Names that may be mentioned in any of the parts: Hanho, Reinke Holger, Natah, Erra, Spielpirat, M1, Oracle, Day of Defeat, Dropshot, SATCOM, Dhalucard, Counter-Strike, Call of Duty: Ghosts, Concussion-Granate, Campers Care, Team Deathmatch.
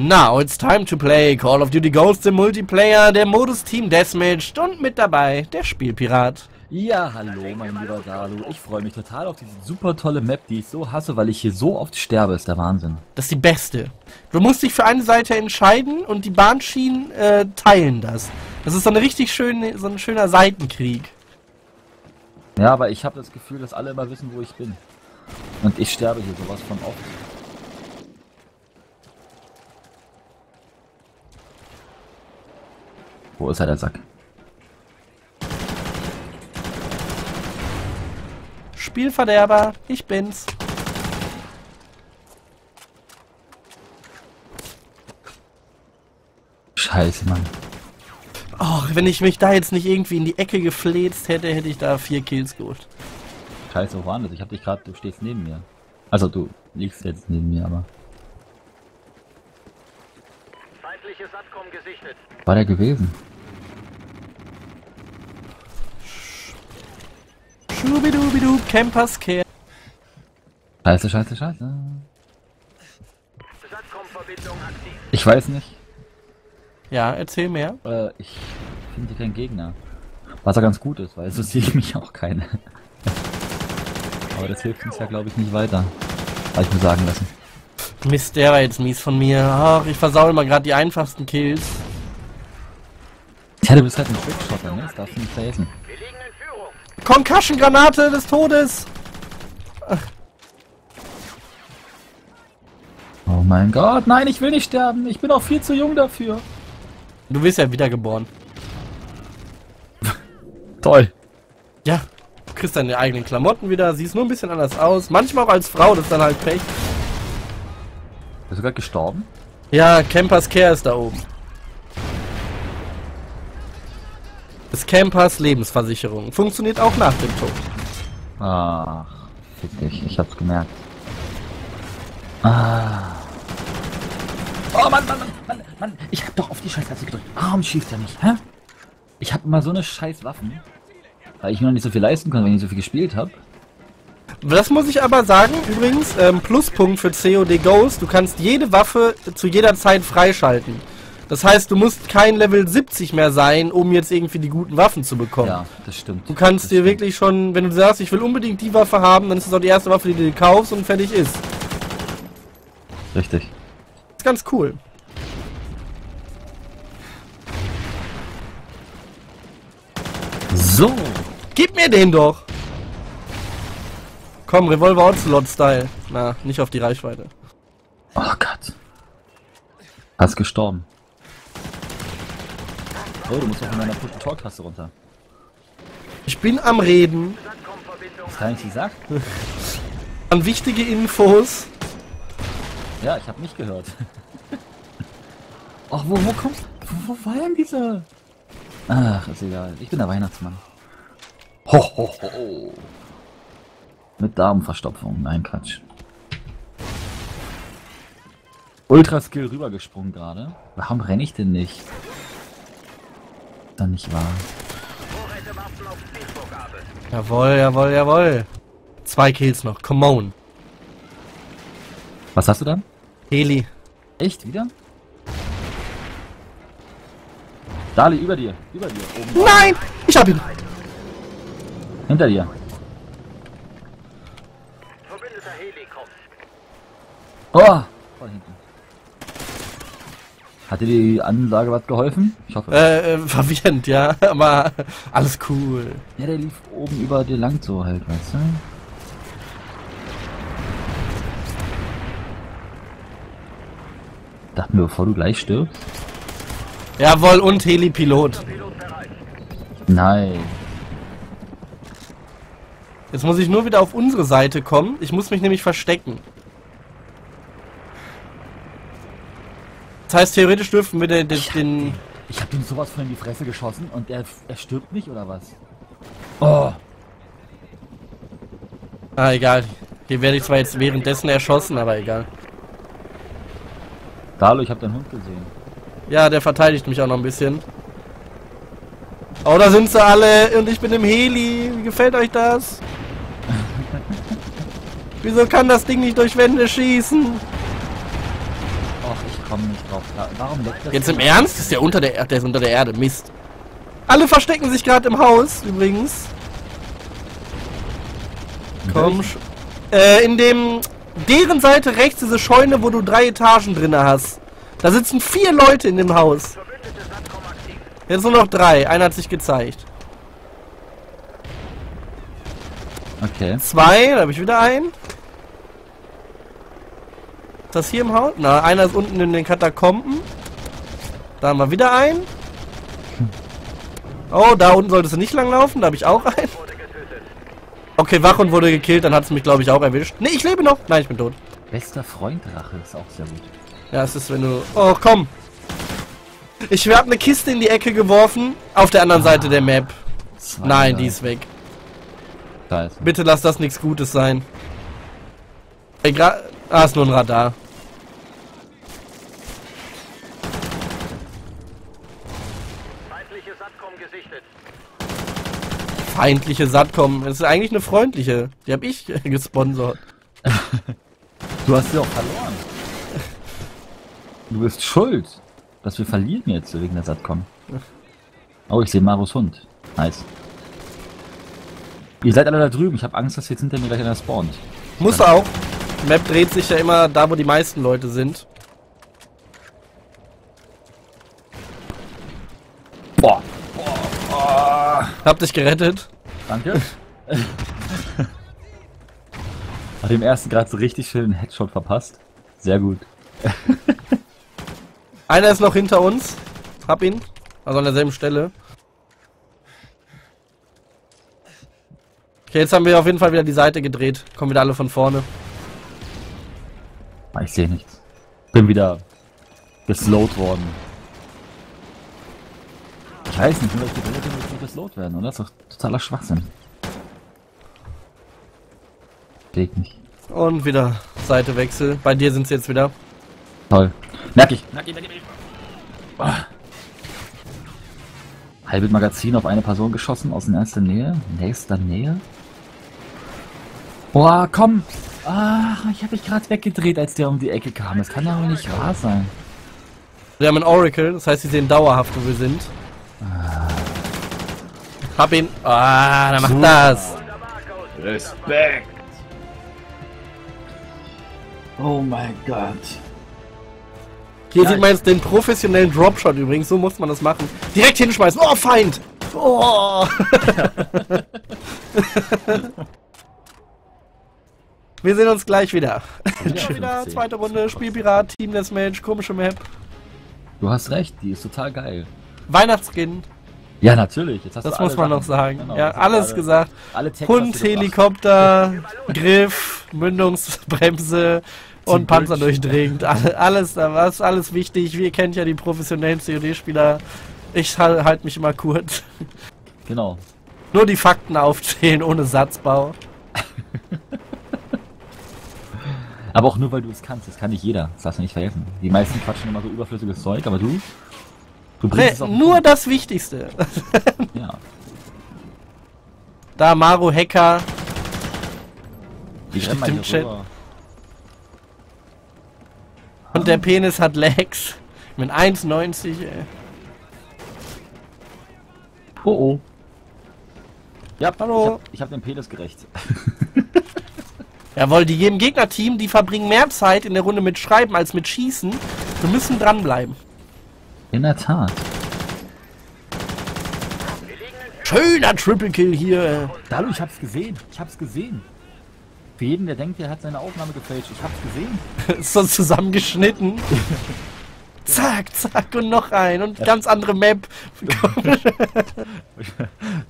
Now it's time to play Call of Duty Ghosts im Multiplayer, der Modus Team Deathmatch und mit dabei der Spielpirat. Ja, hallo mein lieber Dalu. Ich freue mich total auf diese super tolle Map, die ich so hasse, weil ich hier so oft sterbe, ist der Wahnsinn. Das ist die beste. Du musst dich für eine Seite entscheiden und die Bahnschienen teilen das. Das ist so eine richtig schöne, so ein schöner Seitenkrieg. Ja, aber ich habe das Gefühl, dass alle immer wissen, wo ich bin. Und ich sterbe hier sowas von oft. Wo ist er, der Sack? Spielverderber, ich bin's. Scheiße, Mann. Och, wenn ich mich da jetzt nicht irgendwie in die Ecke gefläzt hätte, hätte ich da 4 Kills geholt. Scheiße, wo war das? Ich hab dich gerade, du stehst neben mir. Also, du liegst jetzt neben mir, aber... Feindliches SATCOM gesichtet. War der gewesen? Schubidubidu, Campers Care. Scheiße, scheiße, scheiße. SATCOM-Verbindung aktiv. Ich weiß nicht. Ja, erzähl mehr. Ich finde keinen Gegner. Was ja ganz gut ist, weil so sehe ich mich auch keine. Aber das hilft uns ja, glaube ich, nicht weiter. Habe ich mir sagen lassen. Mist, der war jetzt mies von mir. Ach, ich versaue immer gerade die einfachsten Kills. Ja, du bist halt ein Trickshotter, ne? Das darfst du nicht vergessen. Concussion-Granate des Todes! Ach. Oh mein Gott, nein, ich will nicht sterben. Ich bin auch viel zu jung dafür. Du wirst ja wiedergeboren. Toll. Ja, du kriegst deine eigenen Klamotten wieder, siehst nur ein bisschen anders aus. Manchmal auch als Frau, das ist dann halt Pech. Bist du gerade gestorben? Ja, Campers Care ist da oben. Das Campers Lebensversicherung. Funktioniert auch nach dem Tod. Ach, fick dich, ich hab's gemerkt. Ah. Oh Mann, Mann, Mann, Mann, Mann, ich hab doch auf die Scheißtaste gedrückt. Warum schießt er nicht, hä? Ich hab immer so eine scheiß Waffen, weil ich mir noch nicht so viel leisten kann, wenn ich nicht so viel gespielt habe. Das muss ich aber sagen, übrigens, Pluspunkt für COD Ghosts, du kannst jede Waffe zu jeder Zeit freischalten. Das heißt, du musst kein Level 70 mehr sein, um jetzt irgendwie die guten Waffen zu bekommen. Ja, das stimmt. Du kannst das dir stimmt. Wirklich schon, wenn du sagst, ich will unbedingt die Waffe haben, dann ist das auch die erste Waffe, die du dir kaufst und fertig ist. Richtig. Das ist ganz cool. So. Gib mir den doch. Komm, Revolver Ocelot-Style. Na, nicht auf die Reichweite. Oh Gott. Hast gestorben. Oh, du musst auch in meiner Tor-Taste runter. Ich bin am Reden. Was kann ich dir sagen? An wichtige Infos. Ja, ich hab mich gehört. Ach, wo kommst du? Wo war denn diese? Ach, ist egal. Ich bin der Weihnachtsmann. Ho, ho, ho. Mit Darmverstopfung. Nein, Quatsch. Ultra-Skill rübergesprungen gerade. Warum renne ich denn nicht? Ist doch nicht wahr. Jawohl, jawohl, jawohl. 2 Kills noch. Come on. Was hast du dann? Heli. Echt? Wieder? Dali, über dir. Über dir. Oben. Nein! Ich hab ihn! Hinter dir. Verbündeter Heli kommt. Oh! Von hinten. Hat dir die Ansage was geholfen? Ich hoffe. Verwirrend, ja. Aber alles cool. Ja, der lief oben über dir lang so halt, weißt du? Dachte mir, bevor du gleich stirbst. Jawohl, und Helipilot. Nein. Jetzt muss ich nur wieder auf unsere Seite kommen. Ich muss mich nämlich verstecken. Das heißt, theoretisch dürfen wir den... Ich hab ihm sowas von in die Fresse geschossen und er stirbt nicht, oder was? Oh. Ah, egal. Hier werde ich zwar jetzt währenddessen erschossen, aber egal. Hallo, ich hab deinen Hund gesehen. Ja, der verteidigt mich auch noch ein bisschen. Oh, da sind sie alle und ich bin im Heli. Wie gefällt euch das? Wieso kann das Ding nicht durch Wände schießen? Och, ich komme nicht drauf. Warum leckt das? Jetzt im Ernst? Ist der unter der Erde? Der ist unter der Erde. Mist. Alle verstecken sich gerade im Haus, übrigens. Komm. In dem... Deren Seite rechts diese Scheune, wo du 3 Etagen drin hast. Da sitzen 4 Leute in dem Haus. Jetzt nur noch 3. Einer hat sich gezeigt. Okay. 2, da habe ich wieder einen. Ist das hier im Haus? Na, einer ist unten in den Katakomben. Da haben wir wieder einen. Oh, da unten solltest du nicht langlaufen. Da habe ich auch einen. Okay, Wachhund wurde gekillt, dann hat es mich, glaube ich, auch erwischt. Ne, ich lebe noch. Nein, ich bin tot. Bester Freund Drache ist auch sehr gut. Ja, es ist, wenn du... Oh, komm. Ich habe eine Kiste in die Ecke geworfen. Auf der anderen Seite der Map. Nein, die ist weg. Scheiße. Bitte lass das nichts Gutes sein. Egal. Ah, ist nur ein Radar. Feindliche SATCOM gesichtet. Feindliche SATCOM. Das ist eigentlich eine freundliche. Die habe ich gesponsert. Du hast sie auch verloren. Du bist schuld, dass wir verlieren jetzt wegen der SATCOM. Oh, ich sehe Marus Hund. Nice. Ihr seid alle da drüben. Ich habe Angst, dass jetzt hinter mir gleich einer spawnt. Muss auch. Die Map dreht sich ja immer da, wo die meisten Leute sind. Boah. Boah. Hab dich gerettet. Danke. Nach dem ersten gerade so richtig schönen Headshot verpasst. Sehr gut. Einer ist noch hinter uns. Hab ihn. Also an derselben Stelle. Okay, jetzt haben wir auf jeden Fall wieder die Seite gedreht. Kommen wieder alle von vorne. Ich sehe nichts. Bin wieder geslowt worden. Ich weiß nicht, vielleicht die Leute müssen geslowt werden, oder? Das ist doch totaler Schwachsinn. Geht nicht. Und wieder Seitewechsel. Bei dir sind es jetzt wieder. Toll. Merk ich. Ah. Halbes Magazin auf eine Person geschossen, aus nächster Nähe. Boah, komm! Ach, ich habe mich gerade weggedreht, als der um die Ecke kam. Das kann doch nicht wahr sein. Wir haben einen Oracle, das heißt, sie sehen dauerhaft, wo wir sind. Ah. Hab ihn. Ah, dann macht das. Respekt. Oh mein Gott. Hier sieht man jetzt den professionellen Dropshot übrigens, so muss man das machen. Direkt hinschmeißen. Oh, Feind! Oh! Wir sehen uns gleich wieder. Tschüss. Wieder, 2. Runde, Spielpirat, Team Deathmatch, komische Map. Du hast recht, die ist total geil. Weihnachtsskin. Ja, natürlich. Jetzt hast das du muss man noch sagen. Genau, ja, alles gesagt. Alle Hund, Helikopter, Griff, Mündungsbremse und Panzer durchdringend. Alles, da war es alles wichtig. Wir kennen ja die professionellen COD-Spieler. Ich halte mich immer kurz. Genau. Nur die Fakten aufzählen, ohne Satzbau. Aber auch nur, weil du es kannst. Das kann nicht jeder. Das darfst du nicht verhelfen. Die meisten quatschen immer so überflüssiges Zeug, aber du bringst es auch nur gut. Das Wichtigste. Ja. Da, Maru Hacker. Die steht im Chat. Rüber. Und der Penis hat Legs. Mit 1,90, ey. Oh, oh. Ja, hallo. Ich hab den Penis gerecht. Jawohl, die jedem Gegnerteam, die verbringen mehr Zeit in der Runde mit Schreiben als mit Schießen. Wir müssen dranbleiben. In der Tat. Schöner Triple Kill hier. Dalu, ich hab's gesehen. Für jeden, der denkt, der hat seine Aufnahme gefälscht. Ich hab's gesehen. Ist sonst zusammengeschnitten. Zack, zack und noch ein. Und ganz andere Map.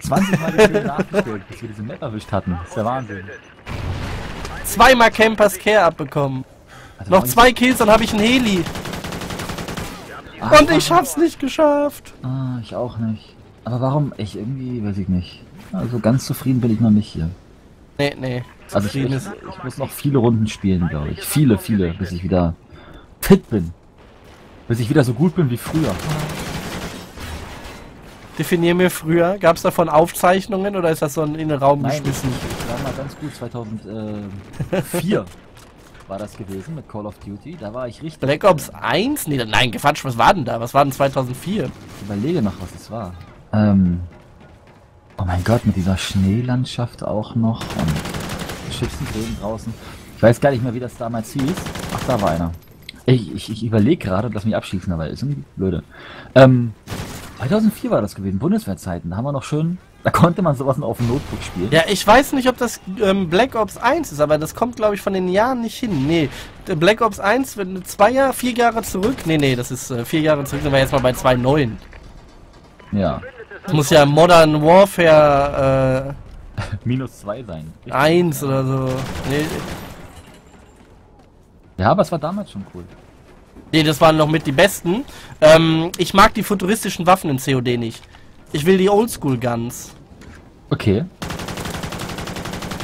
20 Mal der Film nachgestellt, bis wir diese Map erwischt hatten. Das ist der Wahnsinn. 2-mal Campers Care abbekommen. Also noch 2 Kills, dann habe ich einen Heli. Ach, und ich hab's nicht geschafft. Ah, ich auch nicht. Aber warum? Ich irgendwie, weiß ich nicht. Also ganz zufrieden bin ich noch nicht hier. Nee. Also ich muss noch viele Runden spielen, glaube ich. Viele, bis ich wieder fit bin. Bis ich wieder so gut bin wie früher. Definier mir früher. Gab es davon Aufzeichnungen oder ist das so in den Raum geschmissen? Nein, das war mal ganz gut 2004. war das gewesen mit Call of Duty. Da war ich richtig... Black Ops 1? Nee, nein, Quatsch, was war denn da? Was war denn 2004? Ich überlege noch, was es war. Oh mein Gott, mit dieser Schneelandschaft auch noch und Schützengräben draußen. Ich weiß gar nicht mehr, wie das damals hieß. Ach, da war einer. Ich überlege gerade, lass mich abschießen, aber ist irgendwie blöde. 2004 war das gewesen, Bundeswehrzeiten. Da haben wir noch schön... Da konnte man sowas noch auf dem Notebook spielen. Ja, ich weiß nicht, ob das Black Ops 1 ist, aber das kommt, glaube ich, von den Jahren nicht hin. Nee, Black Ops 1, wenn 4 Jahre zurück... Nee, das ist 4 Jahre zurück, sind wir jetzt mal bei 2.9. Ja. Das muss ja Modern Warfare... -2 sein. Richtig. 1 oder so. Nee. Ja, aber es war damals schon cool. Nee, das waren noch mit die besten. Ich mag die futuristischen Waffen in COD nicht. Ich will die Oldschool-Guns. Okay.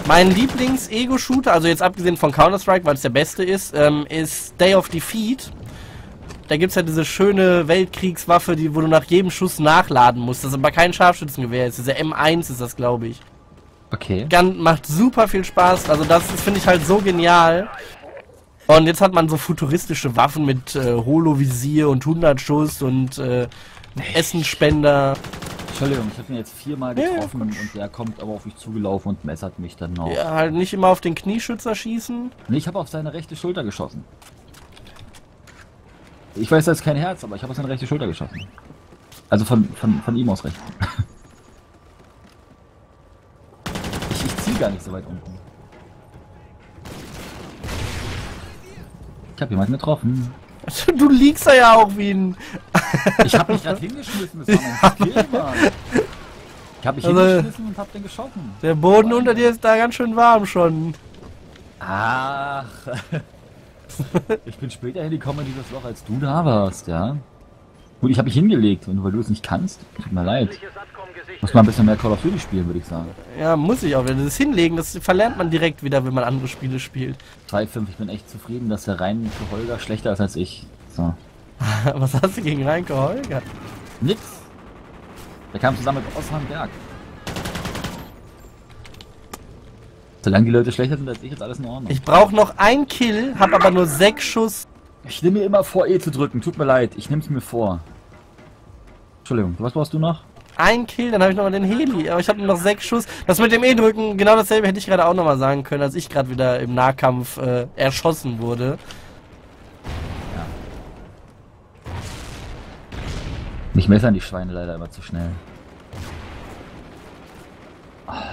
Mein Lieblings-Ego-Shooter, also jetzt abgesehen von Counter-Strike, weil es der beste ist, ist Day of Defeat. Da gibt es ja diese schöne Weltkriegswaffe, wo du nach jedem Schuss nachladen musst. Das ist aber kein Scharfschützengewehr, ist diese M1 ist das, glaube ich. Okay. Gun macht super viel Spaß, also das finde ich halt so genial. Und jetzt hat man so futuristische Waffen mit Holovisier und 100 Schuss und Essenspender. Entschuldigung, ich habe ihn jetzt 4-mal getroffen und der kommt aber auf mich zugelaufen und messert mich dann noch. Ja, halt nicht immer auf den Knieschützer schießen. Nee, ich habe auf seine rechte Schulter geschossen. Ich weiß, das ist kein Herz, aber ich habe auf seine rechte Schulter geschossen. Also von ihm aus rechts. Ich ziehe gar nicht so weit unten. Ich hab jemanden getroffen. Du liegst da ja auch wie ein... Ich hab mich gerade hingeschmissen, das war mein Skill, Mann. Ich hab mich hingeschmissen und hab den geschossen. Der Boden unter dir ist da ganz schön warm schon. Ach. Ich bin später hingekommen in dieses Loch, als du da warst, ja. Gut, ich hab mich hingelegt und weil du es nicht kannst, tut mir leid. Muss man ein bisschen mehr Call of Duty spielen, würde ich sagen. Ja, muss ich auch. Das Hinlegen, das verlernt man direkt wieder, wenn man andere Spiele spielt. 3,5, ich bin echt zufrieden, dass der Reinke Holger schlechter ist als ich. So. Was hast du gegen Reinke Holger? Nix. Der kam zusammen mit Osram Berg. Solange die Leute schlechter sind als ich, ist alles in Ordnung. Ich brauche noch einen Kill, hab aber nur 6 Schuss. Ich nehme mir immer vor, E zu drücken. Tut mir leid, ich nehme es mir vor. Entschuldigung, was brauchst du noch? Ein Kill, dann habe ich nochmal den Heli, aber ich habe nur noch 6 Schuss. Das mit dem E-Drücken, genau dasselbe hätte ich gerade auch nochmal sagen können, als ich gerade wieder im Nahkampf erschossen wurde. Ja. Mich messern die Schweine leider immer zu schnell.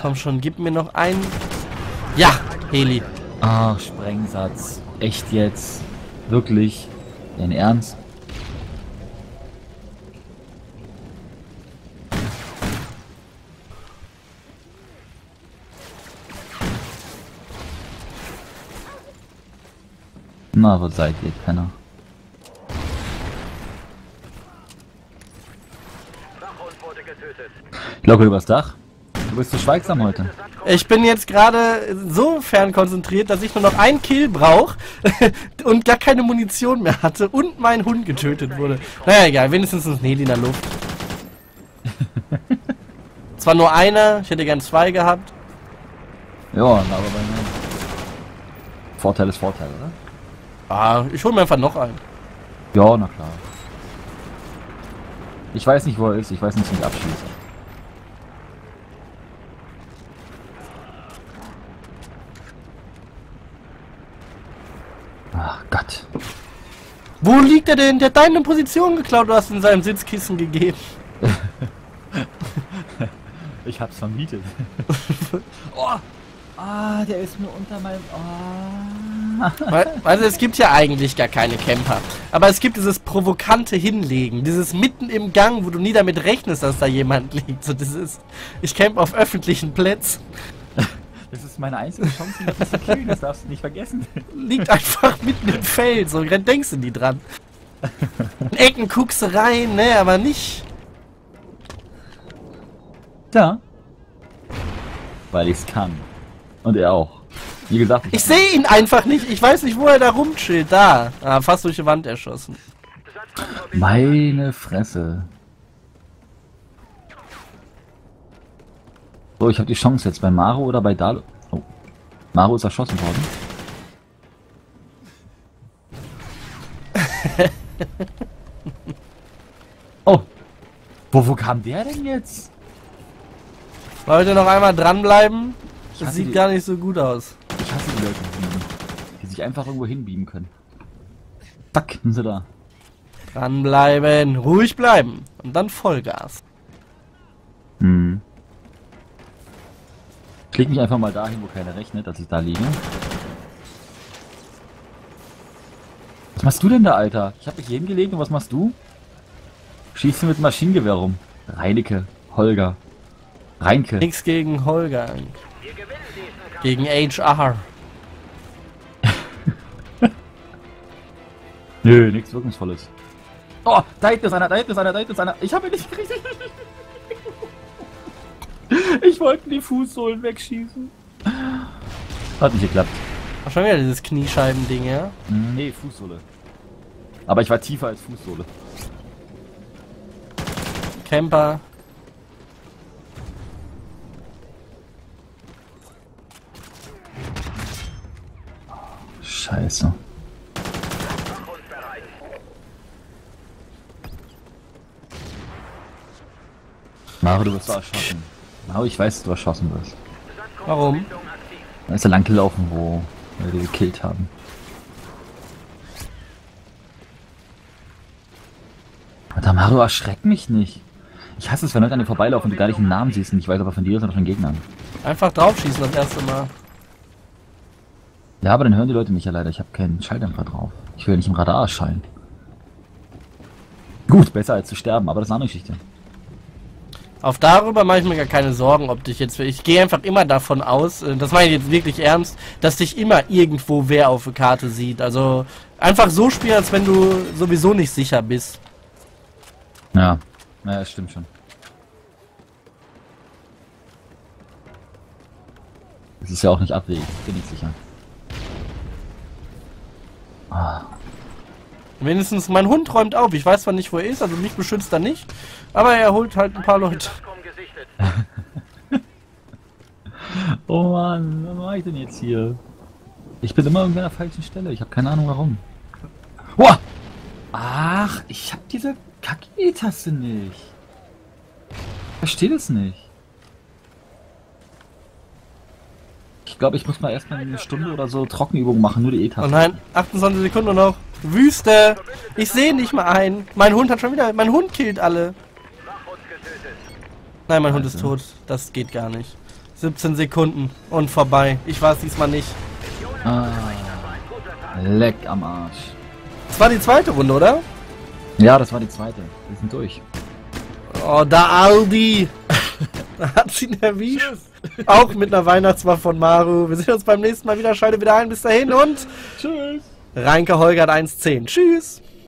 Komm schon, gib mir noch einen... Ja, Heli. Ach, Sprengsatz. Echt jetzt? Wirklich? Dein Ernst? Na, wo seid ihr, Penner? Ich glaube übers Dach. Du bist so schweigsam heute. Ich bin jetzt gerade so fern konzentriert, dass ich nur noch einen Kill brauche und gar keine Munition mehr hatte und mein Hund getötet wurde. Naja, egal, wenigstens ein Heli in der Luft. Zwar nur einer, ich hätte gern 2 gehabt. Ja, aber bei mir... Vorteil ist Vorteil, oder? Ah, ich hole mir einfach noch einen. Ja, na klar. Ich weiß nicht, wo er ist. Ich weiß nicht, wie ich abschieße. Ach Gott. Wo liegt er denn? Der hat deine Position geklaut. Du hast ihn in seinem Sitzkissen gegeben. Ich hab's vermietet. Oh. Ah, der ist nur unter meinem... Oh. Also es gibt ja eigentlich gar keine Camper, aber es gibt dieses provokante Hinlegen, dieses mitten im Gang, wo du nie damit rechnest, dass da jemand liegt. So, das ist, ich campe auf öffentlichen Plätzen. Das ist meine einzige Chance, das zu killen, das darfst du nicht vergessen. Liegt einfach mitten im Feld, so denkst du nie dran. In Ecken guckst du rein, ne, aber nicht. Ja. Weil ich's kann. Und er auch. Wie gesagt, ich sehe ihn einfach nicht. Ich weiß nicht, wo er da rumchillt. Da. Ah, fast durch die Wand erschossen. Meine Fresse. So, ich habe die Chance jetzt bei Maro oder bei Dalo. Oh. Maro ist erschossen worden. Oh. Wo kam der denn jetzt? Leute, noch einmal dranbleiben. Das sieht gar nicht so gut aus. Ich hasse die Leute, die sich einfach irgendwo hinbeamen können. Zack, sind sie da. Dranbleiben, ruhig bleiben. Und dann Vollgas. Hm. Ich leg mich einfach mal dahin, wo keiner rechnet, dass ich da liege. Was machst du denn da, Alter? Ich hab dich hier hingelegt und was machst du? Schießt du mit Maschinengewehr rum? Reinecke, Holger. Reinke. Nix gegen Holger. Gegen HR. Nö, nichts Wirkungsvolles. Oh, da hinten ist einer, da hinten ist einer, da hinten ist einer. Ich hab ihn nicht gekriegt. Ich wollte die Fußsohlen wegschießen. Hat nicht geklappt. Ach, schon wieder dieses Kniescheibending, ja? Nee, Fußsohle. Aber ich war tiefer als Fußsohle. Camper. Oh, Scheiße. Mario, du wirst erschossen. Mario, ich weiß, dass du erschossen wirst. Warum? Da ist er lang gelaufen, wo wir die gekillt haben. Alter, Mario, erschreck mich nicht. Ich hasse es, wenn Leute an dir vorbeilaufen und du gar nicht einen Namen siehst und ich weiß aber von dir oder von Gegnern. Einfach draufschießen das erste Mal. Ja, aber dann hören die Leute mich ja leider. Ich habe keinen Schalldämpfer drauf. Ich will ja nicht im Radar erscheinen. Gut, besser als zu sterben, aber das ist eine andere Geschichte. Auch darüber mache ich mir gar keine Sorgen, ob dich jetzt... Ich gehe einfach immer davon aus, das meine ich jetzt wirklich ernst, dass dich immer irgendwo wer auf der Karte sieht. Also einfach so spielen, als wenn du sowieso nicht sicher bist. Ja, naja, stimmt schon. Das ist ja auch nicht abwegig, bin ich sicher. Ah. Wenigstens mein Hund räumt auf. Ich weiß zwar nicht, wo er ist, also mich beschützt er nicht, aber er holt halt ein paar Leute. Oh Mann, was mache ich denn jetzt hier? Ich bin immer irgendwie an der falschen Stelle. Ich habe keine Ahnung warum. Wow! Ach, ich habe diese Kacke-Taste nicht. Ich verstehe das nicht. Ich glaube, ich muss mal erstmal eine Stunde oder so Trockenübung machen, nur die E-Taste. Oh nein, 28 Sekunden noch. Wüste! Ich sehe nicht mal ein. Mein Hund hat schon wieder... Mein Hund killt alle. Nein, mein Hund ist tot. Das geht gar nicht. 17 Sekunden und vorbei. Ich war es diesmal nicht. Ah, leck am Arsch. Das war die zweite Runde, oder? Ja, das war die zweite. Wir sind durch. Oh, da Aldi! Da hat sie ihn erwischt. Auch mit einer Weihnachtswahl von Maru. Wir sehen uns beim nächsten Mal wieder. Schalte wieder ein. Bis dahin und... Tschüss! Reinke Holgert 1.10. Tschüss!